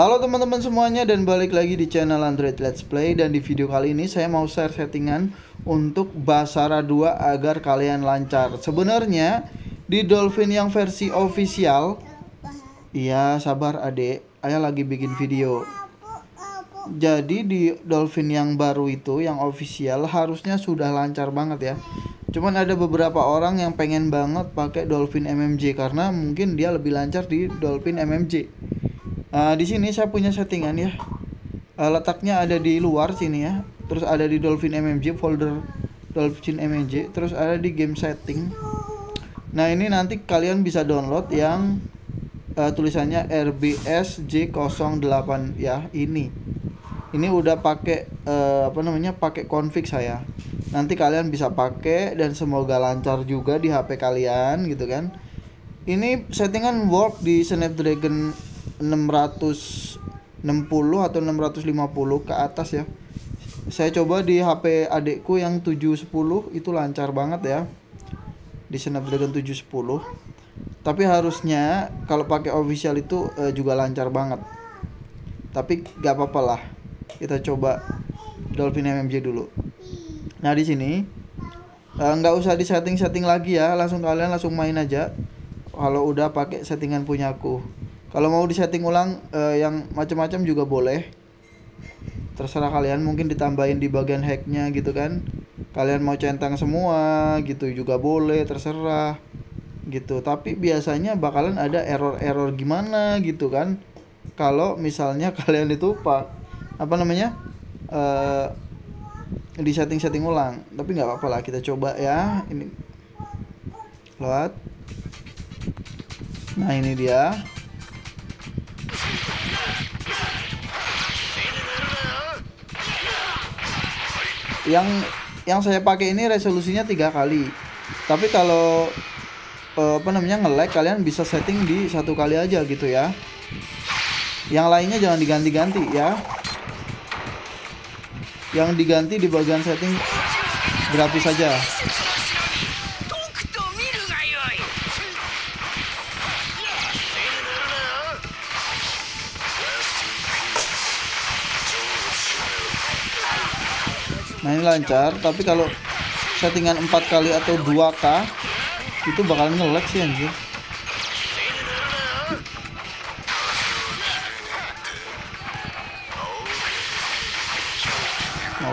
Halo teman-teman semuanya, dan balik lagi di channel Android Let's Play. Dan di video kali ini saya mau share settingan untuk Basara 2 agar kalian lancar. Sebenarnya di Dolphin yang versi official, iya sabar adek, ayah lagi bikin video. Jadi di Dolphin yang baru itu, yang official, harusnya sudah lancar banget ya. Cuman ada beberapa orang yang pengen banget pakai Dolphin MMJ karena mungkin dia lebih lancar di Dolphin MMJ. Di sini saya punya settingan ya. Letaknya ada di luar sini ya. Terus ada di Dolphin MMJ, folder Dolphin MMJ. Terus ada di game setting. Nah ini nanti kalian bisa download yang tulisannya RBSJ08 ya. Ini udah pakai pakai config saya. Nanti kalian bisa pakai dan semoga lancar juga di HP kalian gitu kan. Ini settingan work di Snapdragon 660 atau 650 ke atas ya. Saya coba di HP adekku yang 710 itu lancar banget ya, di Snapdragon 710. Tapi harusnya kalau pakai official itu juga lancar banget. Tapi gak apa-apa lah, kita coba Dolphin MMG dulu. Nah di sini nggak usah di setting lagi ya, kalian langsung main aja. Kalau udah pakai settingan punyaku. Kalau mau disetting ulang yang macam-macam juga boleh, terserah kalian. Mungkin ditambahin di bagian hacknya gitu kan, kalian mau centang semua gitu juga boleh, terserah gitu. Tapi biasanya bakalan ada error-error gimana gitu kan, kalau misalnya kalian itu di setting ulang. Tapi nggak apa-apa lah, kita coba ya. Ini load. Nah ini dia. Yang saya pakai ini resolusinya 3 kali. Tapi kalau nge-lag, kalian bisa setting di 1 kali aja gitu ya. Yang lainnya jangan diganti-ganti ya. Yang diganti di bagian setting grafis saja. Nah ini lancar, tapi kalau settingan 4 kali atau 2K itu bakalan nge-lag sih anjir.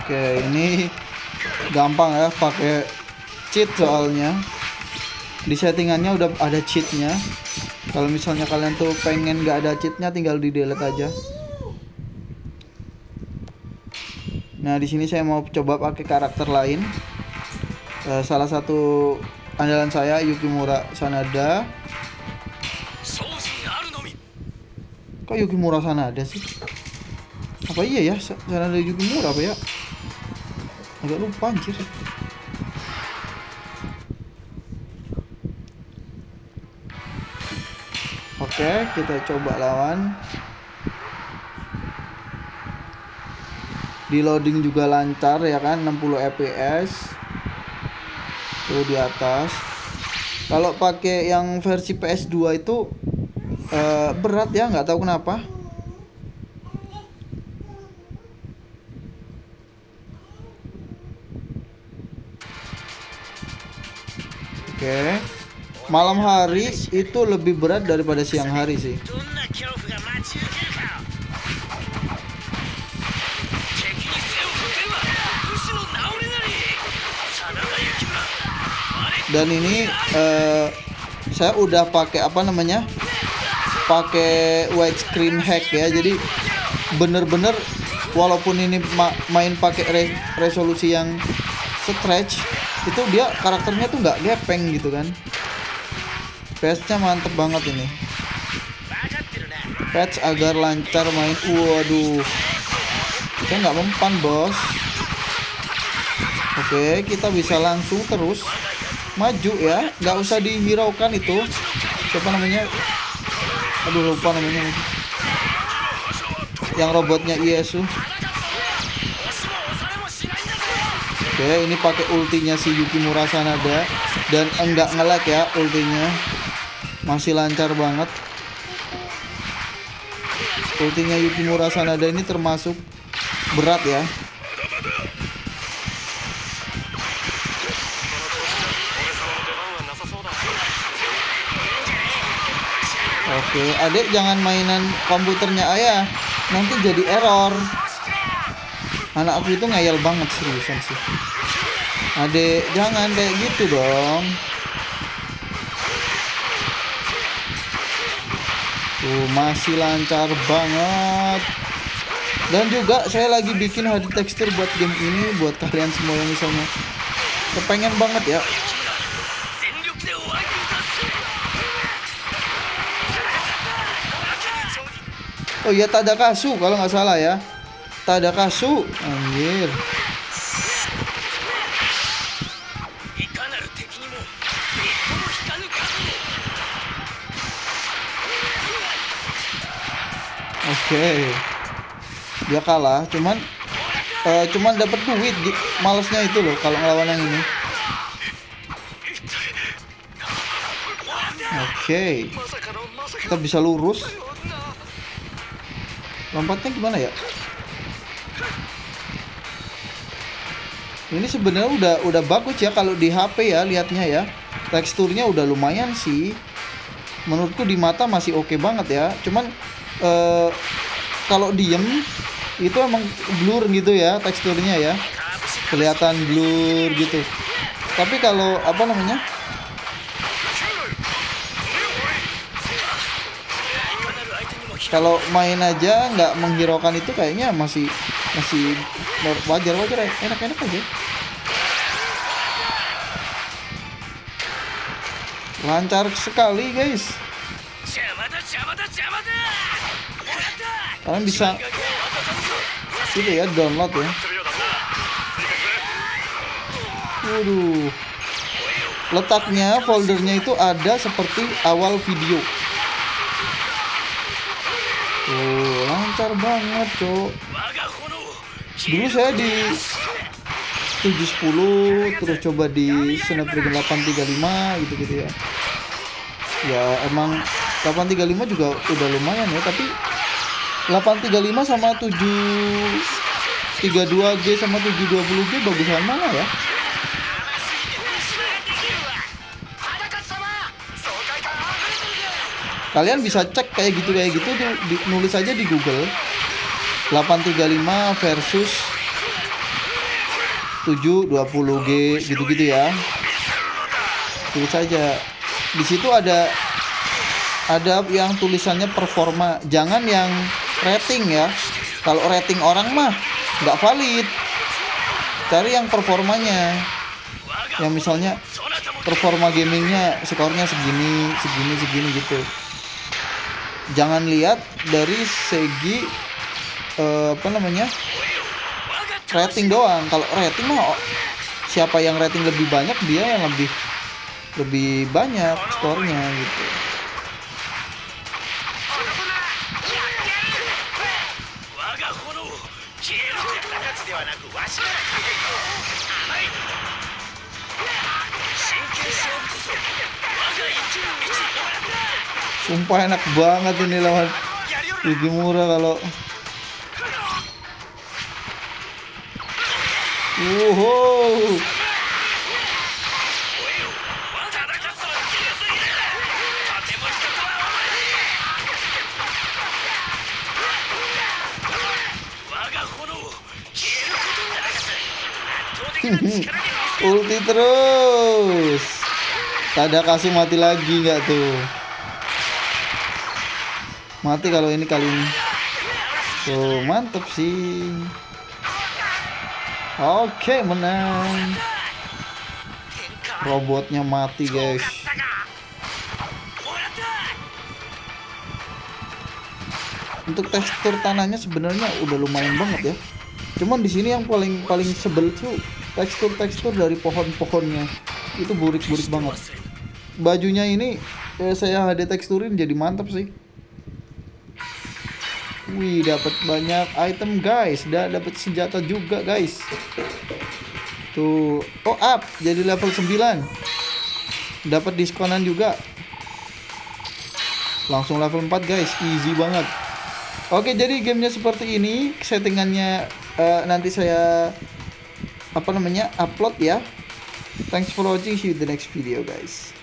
Oke, ini gampang ya pakai cheat, soalnya di settingannya udah ada cheatnya. Kalau misalnya kalian tuh pengen nggak ada cheatnya, tinggal di delete aja. Nah di sini saya mau coba pakai karakter lain. Salah satu andalan saya Yukimura Sanada. Kok Yukimura Sanada sih? Apa iya ya? Sanada Yukimura apa ya? Agak lupa anjir. Oke, kita coba lawan. Di loading juga lancar ya kan, 60 fps. Tuh di atas. Kalau pakai yang versi PS2 itu berat ya, nggak tahu kenapa. Oke. Malam hari itu lebih berat daripada siang hari sih. Dan ini saya udah pakai pakai widescreen hack ya. Jadi bener-bener walaupun ini main pakai resolusi yang stretch, itu dia karakternya tuh nggak gepeng gitu kan. Patch-nya mantep banget ini. Patch agar lancar main. Waduh, saya nggak mempan bos. Oke, kita bisa langsung terus maju ya, nggak usah dihiraukan itu lupa namanya yang robotnya Iesu. Oke, ini pakai ultinya si Yukimura Sanada dan enggak nge-lag ya, ultinya masih lancar banget. Ultinya Yukimura Sanada ini termasuk berat ya. Oke, adek jangan mainan komputernya ayah, nanti jadi error. Anak aku itu ngayal banget seriusan sih. Adek jangan kayak gitu dong. Tuh, masih lancar banget. Dan juga saya lagi bikin HD texture buat game ini, buat kalian semua yang misalnya kepengen banget ya. Oh ya, Tadakasu kalau nggak salah ya, Tadakasu, anjir. Oke, dia kalah, cuman dapat duit, malesnya itu loh kalau ngelawan yang ini. Oke, kita bisa lurus. Lompatnya gimana ya? Ini sebenarnya udah bagus ya kalau di HP ya, lihatnya ya. Teksturnya udah lumayan sih. Menurutku di mata masih oke banget ya. Cuman kalau diem itu emang blur gitu ya teksturnya ya. Kelihatan blur gitu. Tapi kalau apa namanya? Kalau main aja nggak menghiraukan itu kayaknya masih wajar ya, enak-enak aja. Lancar sekali guys. Kalian bisa gitu ya, download ya. Waduh. Letaknya foldernya itu ada seperti awal video. Oh, lancar banget cok. Dulu saya di 710, terus coba di Snapdragon 835 gitu ya. Ya emang 835 juga udah lumayan ya, tapi 835 sama 732G sama 720G bagusan mana ya? Kalian bisa cek kayak gitu nulis aja di Google 835 versus 720G gitu ya. Tulis aja. Di situ ada yang tulisannya performa, jangan yang rating ya. Kalau rating orang mah nggak valid. Cari yang performanya. Yang misalnya performa gamingnya skornya segini gitu. Jangan lihat dari segi rating doang. Kalau rating mah siapa yang rating lebih banyak dia yang lebih banyak skornya gitu. Sumpah enak banget ini lawan Yukimura kalau. Wow. Ulti terus. Tadakasu mati lagi nggak tuh? Mati kalau ini kali ini. Tuh, mantep sih. Oke, menang. Robotnya mati, guys. Untuk tekstur tanahnya sebenarnya udah lumayan banget ya. Cuman di sini yang paling sebel tuh tekstur dari pohon-pohonnya. Itu burik-burik banget. Bajunya ini saya HD teksturin jadi mantap sih. Wih, dapat banyak item guys, dan dapat senjata juga guys. Tuh, oh up, jadi level 9. Dapat diskonan juga. Langsung level 4 guys, easy banget. Oke, jadi gamenya seperti ini. Settingannya nanti saya upload ya. Thanks for watching, see you the next video guys.